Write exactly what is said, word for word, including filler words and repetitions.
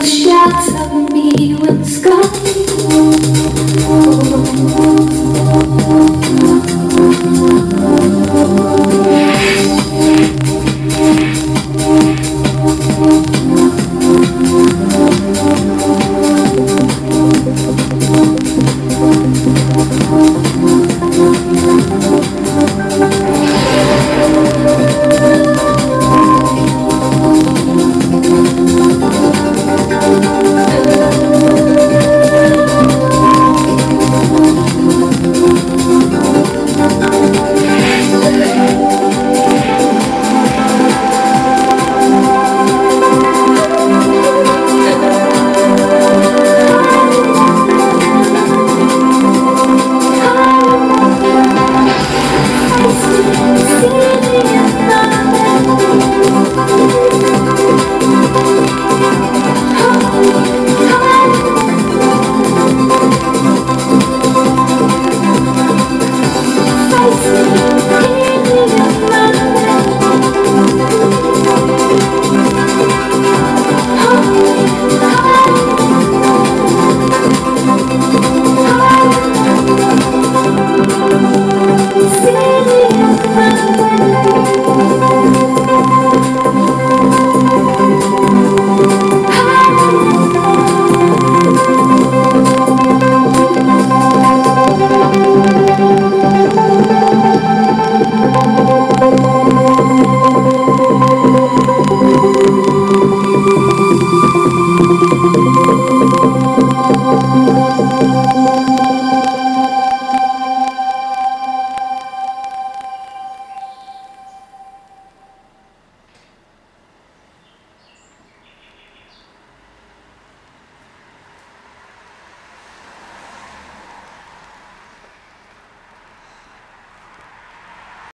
Shout at me when it's gone.